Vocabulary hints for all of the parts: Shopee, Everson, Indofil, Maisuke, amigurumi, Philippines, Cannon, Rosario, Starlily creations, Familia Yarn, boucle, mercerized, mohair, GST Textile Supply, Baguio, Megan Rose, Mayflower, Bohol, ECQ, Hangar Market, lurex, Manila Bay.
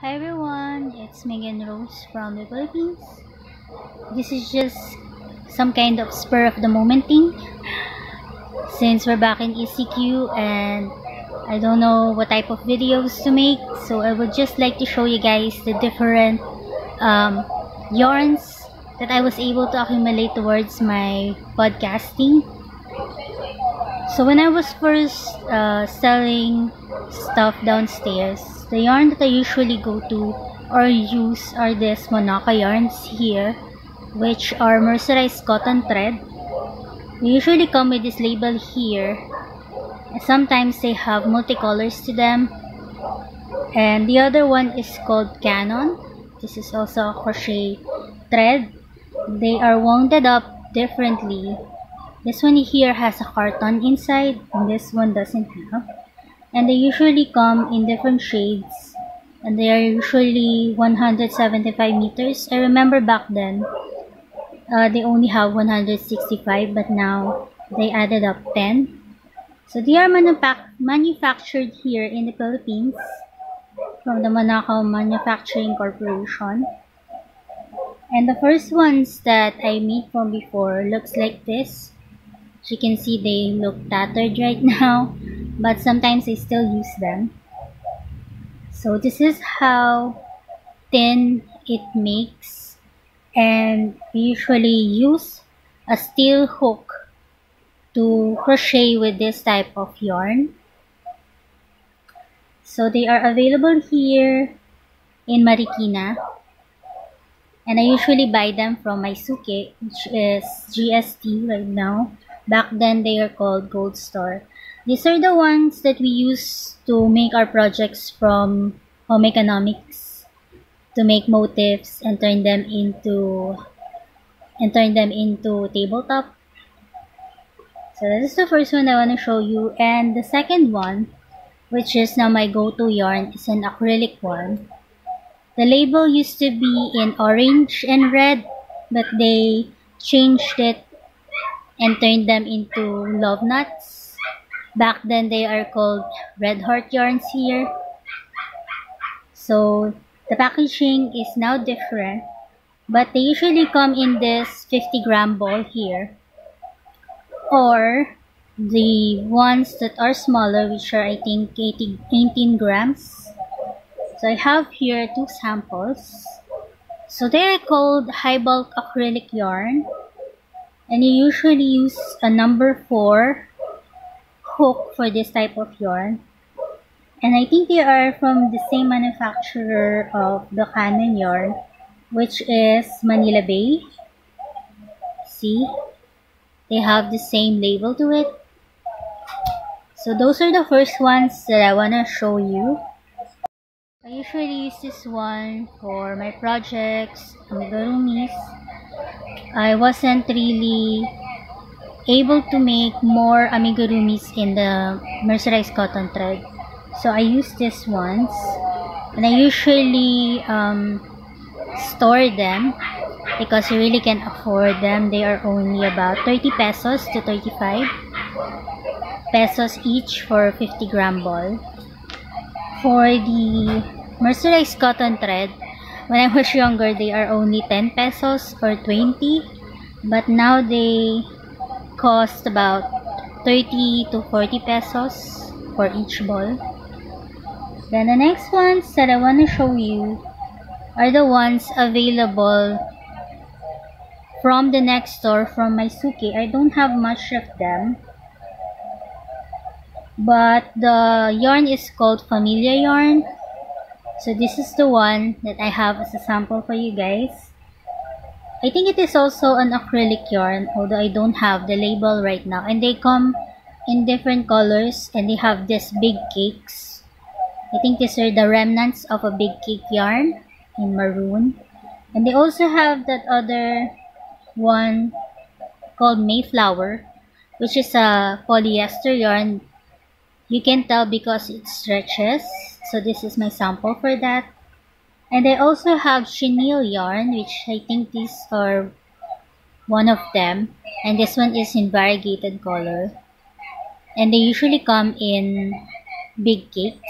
Hi everyone, it's Megan Rose from the Philippines. This is just some kind of spur of the moment thing since we're back in ECQ and I don't know what type of videos to make, so I would just like to show you guys the different yarns that I was able to accumulate towards my podcasting. So when I was first selling stuff downstairs, the yarn that I usually go to or use are these Monaca yarns here, which are mercerized cotton thread. They usually come with this label here. Sometimes they have multicolors to them. And the other one is called Cannon. This is also a crochet thread. They are wound up differently. This one here has a carton inside, and this one doesn't have. And they usually come in different shades. And they are usually 175 meters. I remember back then, they only have 165, but now they added up 10. So they are manufactured here in the Philippines from the Manakao Manufacturing Corporation. And the first ones that I made from before looks like this. As you can see, they look tattered right now, but sometimes I still use them. So this is how thin it makes, and we usually use a steel hook to crochet with this type of yarn. So they are available here in Marikina, and I usually buy them from Maisuke, which is GST right now. Back then they are called Gold Star. These are the ones that we use to make our projects from home economics, to make motifs and turn them into tabletop. So this is the first one I want to show you, and the second one, which is now my go-to yarn, is an acrylic one. The label used to be in orange and red, but they changed it and turned them into love nuts. Back then they are called red heart yarns here. So the packaging is now different, but they usually come in this 50-gram ball here, or the ones that are smaller, which are I think 18 grams. So I have here two samples. So they are called high bulk acrylic yarn, and you usually use a number 4 hook for this type of yarn, and I think they are from the same manufacturer of the Cannon yarn, which is Manila Bay. See? They have the same label to it. So those are the first ones that I want to show you. I usually use this one for my projects, amigurumis. I wasn't really able to make more amigurumis in the mercerized cotton thread, so I use these ones, and I usually store them because you really can't afford them. They are only about 30 pesos to 35 pesos each for a 50-gram ball. For the mercerized cotton thread, when I was younger, they are only 10 pesos or 20, but now they cost about 30 to 40 pesos for each ball. Then the next ones that I want to show you are the ones available from the next store from Maisuke. I don't have much of them, but the yarn is called Familia Yarn. So this is the one that I have as a sample for you guys. I think it is also an acrylic yarn, although I don't have the label right now, and they come in different colors, and they have these big cakes. I think these are the remnants of a big cake yarn in maroon, and they also have that other one called Mayflower, which is a polyester yarn. You can tell because it stretches. So this is my sample for that. And I also have chenille yarn, which I think these are one of them, and this one is in variegated color, and they usually come in big cakes.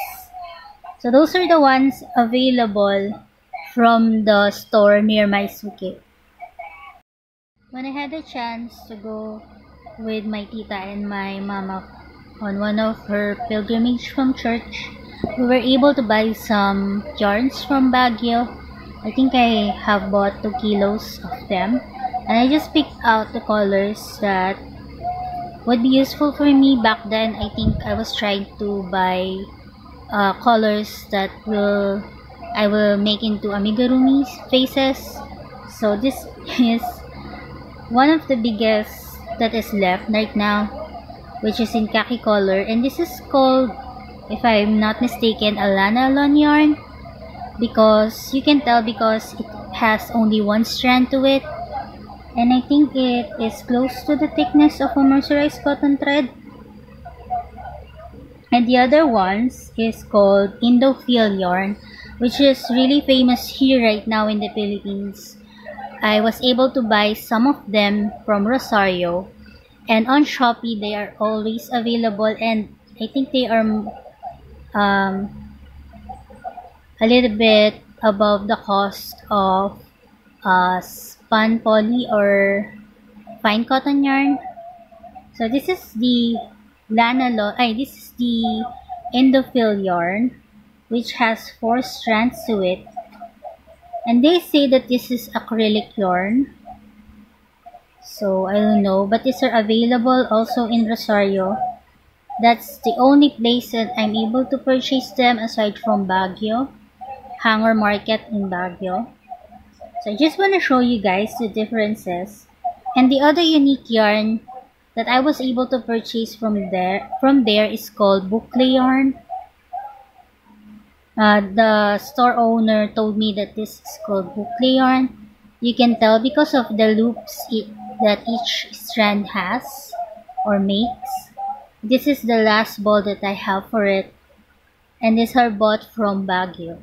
So those are the ones available from the store near my suki. When I had a chance to go with my tita and my mama on one of her pilgrimage from church, we were able to buy some yarns from Baguio. I think I have bought 2 kilos of them, and I just picked out the colors that would be useful for me. Back then, I think I was trying to buy colors that I will make into amigurumis faces. So this is one of the biggest that is left right now, which is in khaki color, and this is called, if I'm not mistaken, a Lana Lon yarn, because you can tell because it has only one strand to it, and I think it is close to the thickness of a mercerized cotton thread. And the other ones is called Indofil yarn, which is really famous here right now in the Philippines. I was able to buy some of them from Rosario, and on Shopee they are always available, and I think they are a little bit above the cost of spun poly or fine cotton yarn. So this is the this is the Indofil yarn, which has 4 strands to it. And they say that this is acrylic yarn, so I don't know, but these are available also in Rosario. That's the only place that I'm able to purchase them aside from Baguio, Hangar Market in Baguio. So I just want to show you guys the differences. And the other unique yarn that I was able to purchase from there is called boucle yarn. The store owner told me that this is called boucle yarn. You can tell because of the loops that each strand has or makes. This is the last ball that I have for it, and these are bought from Baguio.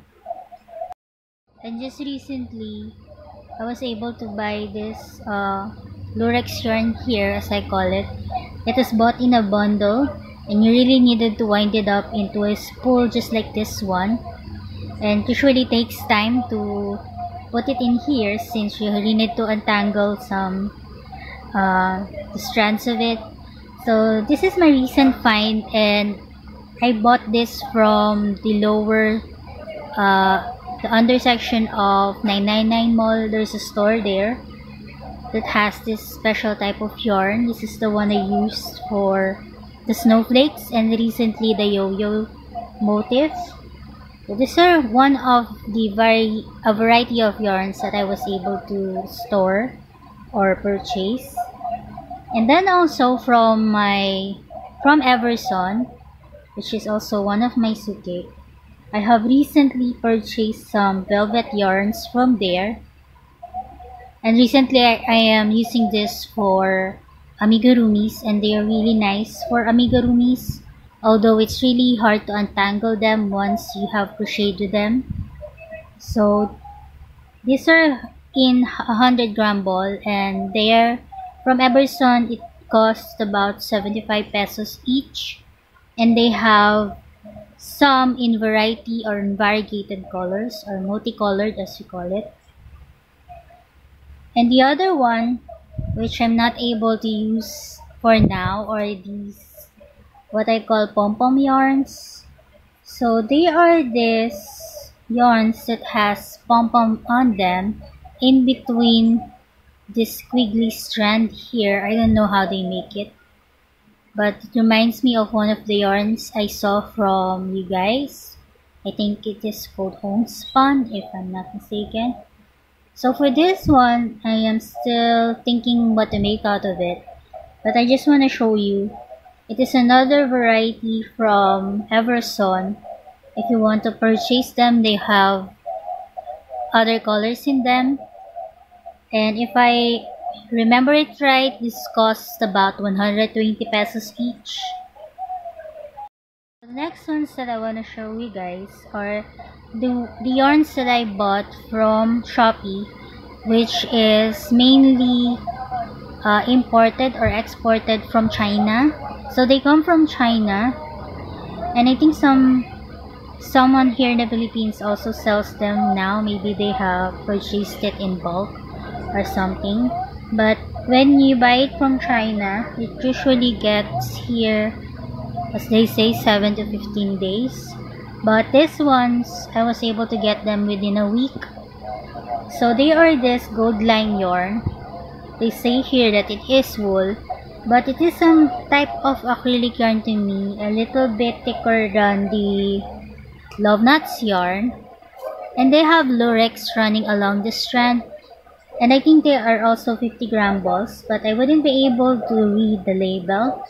And just recently, I was able to buy this lurex yarn here, as I call it. It is bought in a bundle, and you really needed to wind it up into a spool just like this one, and usually takes time to put it in here since you really need to untangle some strands of it. So this is my recent find, and I bought this from the lower the undersection of 999 Mall. There's a store there that has this special type of yarn. This is the one I used for the snowflakes and recently the yo-yo motif. So these are one of the variety of yarns that I was able to store or purchase. And then also from Everson, which is also one of my suki, I have recently purchased some velvet yarns from there. And recently I am using this for amigurumis, and they are really nice for amigurumis, although it's really hard to untangle them once you have crocheted them. So these are in 100-gram ball, and they are from Everson. It costs about 75 pesos each, and they have some in variety or in variegated colors, or multicolored as we call it. And the other one, which I'm not able to use for now, are these what I call pom-pom yarns. So they are these yarns that has pom-pom on them in between this squiggly strand here. I don't know how they make it, but it reminds me of one of the yarns I saw from you guys. I think it is called homespun, if I'm not mistaken. So for this one, I am still thinking what to make out of it, but I just want to show you. It is another variety from Everson. If you want to purchase them, they have other colors in them. And if I remember it right, this costs about 120 pesos each. The next ones that I want to show you guys are the yarns that I bought from Shopee, which is mainly imported or exported from China. So they come from China, and I think some Someone here in the Philippines also sells them now. Maybe they have purchased it in bulk or something. But when you buy it from China, it usually gets here, as they say, 7 to 15 days. But these ones, I was able to get them within a week. So they are this gold line yarn. They say here that it is wool, but it is some type of acrylic yarn to me, a little bit thicker than the Love Nuts yarn. And they have lurex running along the strand, and I think they are also 50 gram balls, but I wouldn't be able to read the label.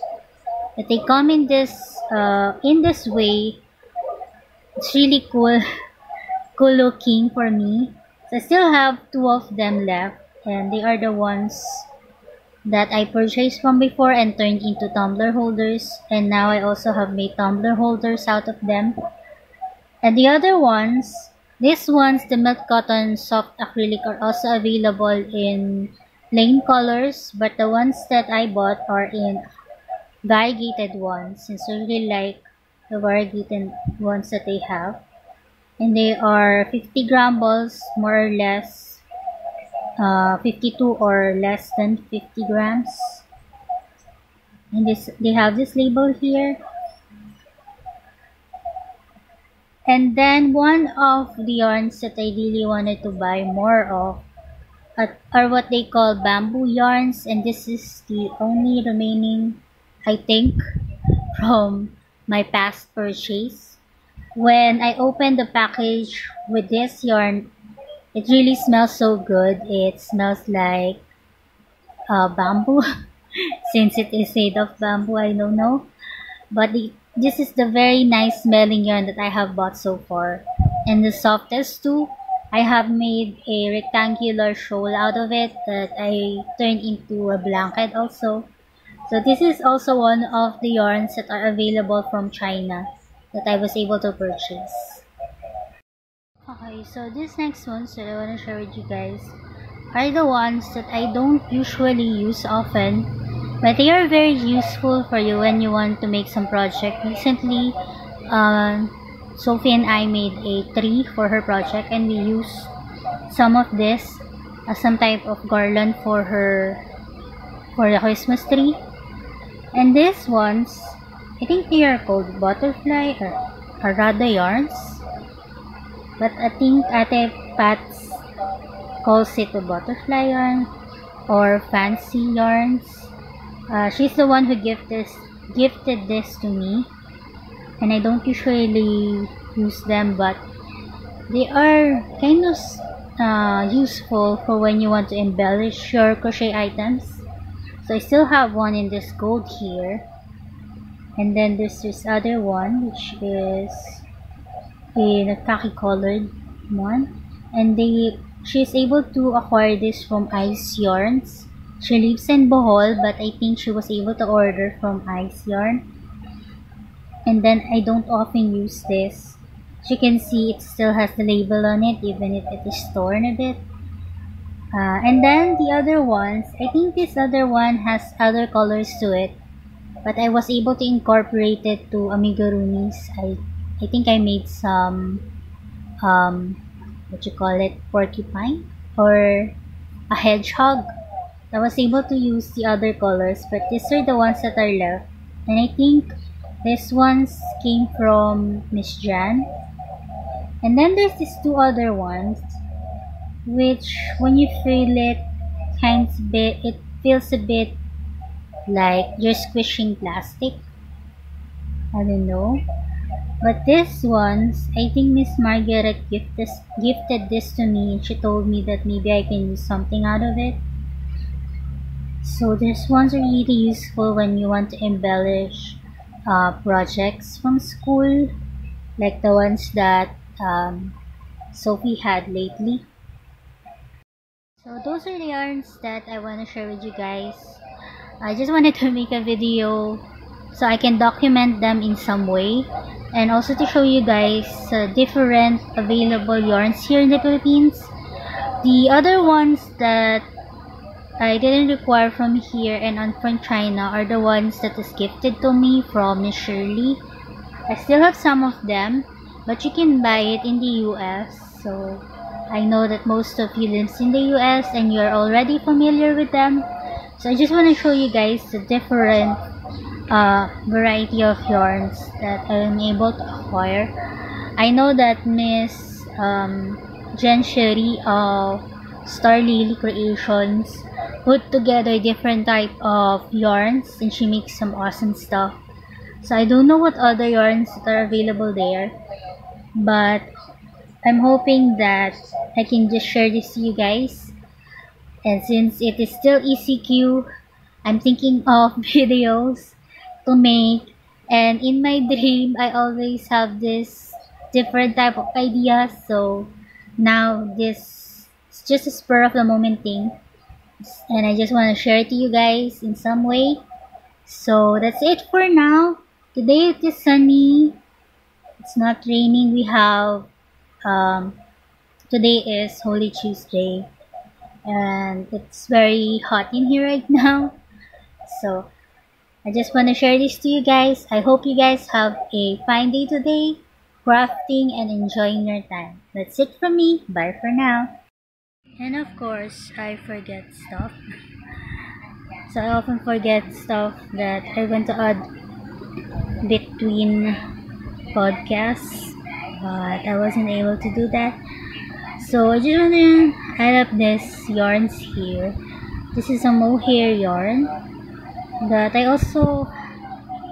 But they come in this way. It's really cool looking for me. So I still have two of them left, and they are the ones that I purchased from before and turned into tumbler holders, and now I also have made tumbler holders out of them. And the other ones, these ones, the milk cotton soft acrylic, are also available in plain colors, but the ones that I bought are in variegated ones, since I really like the variegated ones that they have. And they are 50 gram balls, more or less 52 or less than 50 grams. And they have this label here. And then one of the yarns that I really wanted to buy more of are what they call bamboo yarns. And this is the only remaining, I think, from my past purchase. When I opened the package with this yarn, it really smells so good. It smells like bamboo. Since it is made of bamboo, I don't know. But this is the very nice smelling yarn that I have bought so far, and the softest too. I have made a rectangular shawl out of it that I turned into a blanket also. So this is also one of the yarns that are available from China that I was able to purchase. Okay, so these next ones that I want to share with you guys are the ones that I don't usually use often, but they are very useful for you when you want to make some project. Recently, Sophie and I made a tree for her project, and we used some of this as some type of garland for the Christmas tree. And these ones, I think they are called butterfly or arada yarns, but I think Ate Pats calls it a butterfly yarn or fancy yarns. She's the one who gifted this to me, and I don't usually use them, but they are kind of useful for when you want to embellish your crochet items. So I still have one in this gold here, and then there's this other one which is in a khaki colored one, and she's able to acquire this from Ice Yarns. She lives in Bohol, but I think she was able to order from Ice Yarn. And then I don't often use this. As you can see, it still has the label on it, even if it is torn a bit. And then the other ones, I think this other one has other colors to it, but I was able to incorporate it to amigurumis. I think I made some, what you call it, porcupine? Or a hedgehog. I was able to use the other colors, but these are the ones that are left. And I think these ones came from Miss Jan. And then there's these two other ones, which when you feel it, it feels a bit like you're squishing plastic. I don't know. But these ones, I think Miss Margaret gifted this to me, and she told me that maybe I can use something out of it. So these ones are really useful when you want to embellish projects from school, like the ones that Sophie had lately. So those are the yarns that I want to share with you guys. I just wanted to make a video so I can document them in some way, and also to show you guys different available yarns here in the Philippines. The other ones that I didn't require from here and from China are the ones that is gifted to me from Jen Shirley. I still have some of them, but you can buy it in the US. So I know that most of you lives in the US and you're already familiar with them. So I just want to show you guys the different variety of yarns that I'm able to acquire. I know that Miss Jen Shirley of Starlily Creations put together different type of yarns and she makes some awesome stuff. So I don't know what other yarns that are available there, but I'm hoping that I can just share this to you guys. And since it is still ECQ, I'm thinking of videos to make, and in my dream I always have this different type of ideas. So now this is just a spur of the moment thing, and I just want to share it to you guys in some way. So that's it for now. Today it is sunny, it's not raining. We have today is Holy Tuesday and it's very hot in here right now, so I just want to share this to you guys. I hope you guys have a fine day today, crafting and enjoying your time. That's it from me. Bye for now. And of course I forget stuff. So I often forget stuff that I want to add between podcasts, but I wasn't able to do that. So I just want to add up this yarns here. This is a mohair yarn that I also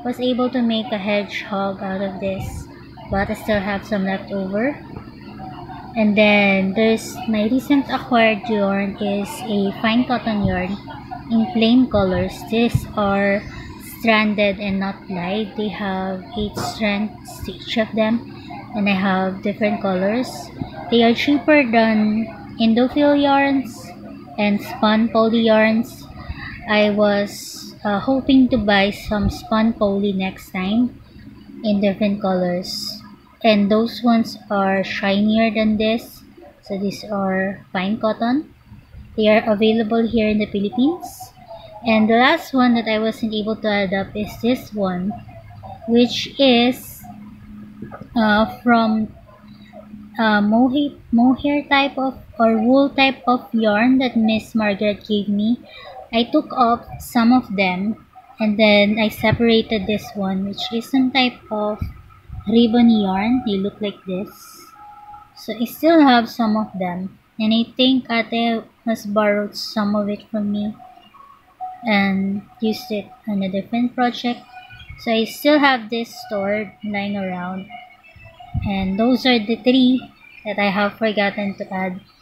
was able to make a hedgehog out of this, but I still have some left over. And then there's my recent acquired yarn is a fine cotton yarn in plain colors. These are stranded and not dyed. They have 8 strands to each of them, and I have different colors. They are cheaper than Indofil yarns and spun poly yarns. I was hoping to buy some spun poly next time in different colors, and those ones are shinier than this. So these are fine cotton. They are available here in the Philippines. And the last one that I wasn't able to add up is this one, which is from mohair type of or wool type of yarn that Miss Margaret gave me. I took off some of them and then I separated this one, which is some type of ribbon yarn. They look like this. So I still have some of them, and I think Ate has borrowed some of it from me and used it on a different project. So I still have this stored lying around. And those are the 3 that I have forgotten to add